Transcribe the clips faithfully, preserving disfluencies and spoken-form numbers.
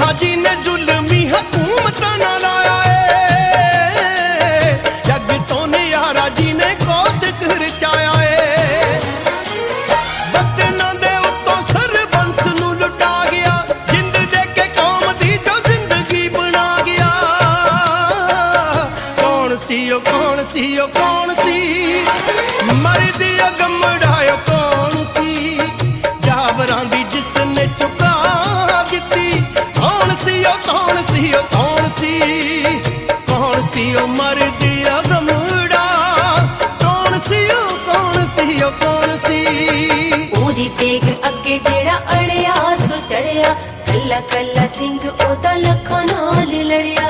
मिठा जी ने जुल्मी हुकूमत ना लाया है, जग तो नियारा जी ने गोद खिचाया है। बदना दे उत्तों सरबंस नू लुटा गया, जिंद देके कौम दी जो जिंदगी बना गया। कौन सी ओ कौन सी ओ कौन सी मरदी ओ गमड़ाओ कौन सी जावरां दी जिसने चुका दी। कौन सी ओ कौन सी ओ कौन सी कौन सी ओ मरदी ओ गमड़ा कौन सी ओ कौन सी ओ कौन सी। ओदी तेग अगे जेड़ा अड़िया सो चढ़िया, कला कला सिंह ओदा लखां नाल लड़िया।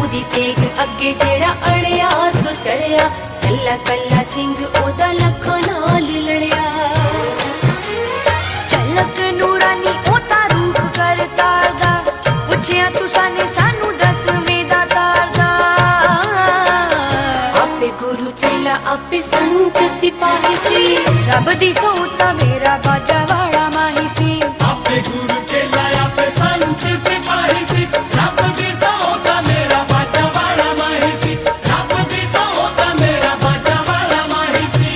ओदी तेग अगे जेड़ा अड़िया सो चढ़िया, कला कला सिंह ओदा लखां नाल लड़िया। आपे संत सिपाही सी, रब दी सोता मेरा बाजा वाड़ा माही सी। आपे गुरु चेला आपे संत सिपाही सी, रब दी सोता मेरा बाजा वाड़ा माही सी। रब दी सोता मेरा बाजा वाड़ा माही सी।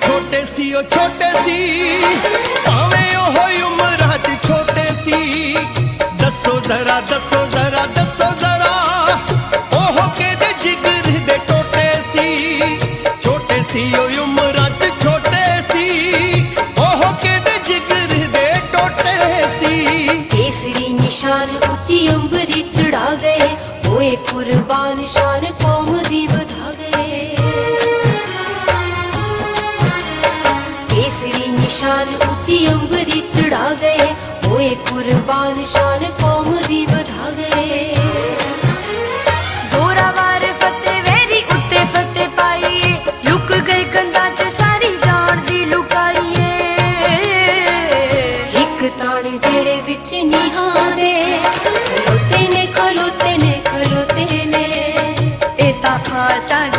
छोटे सी ओ छोटे सी भावे ओ उम्र च छोटे सी। दसो जरा दसो जरा दसो जरा ओह कहते जिगर दे टोटे सी। छोटे सी ओ उम्र च छोटे सी ओह कहते जिगर दे टोटे सी। केसरी निशान उची उम्री चढ़ा गए, ओए कुर्बान शान कौम दी बधा गए। शान उची उम्री चढ़ा गए, ओए कुर्बान शान कौम दी बधा गए। जोरावार फतेह वेरी उत्ते फतेह पाईए, लुक गई कंधा च सारी जान दी लुकाईए। इक ताने जेड़े विच निहारे खलोते ने खलोते ने खलोते ने, ए तां खासा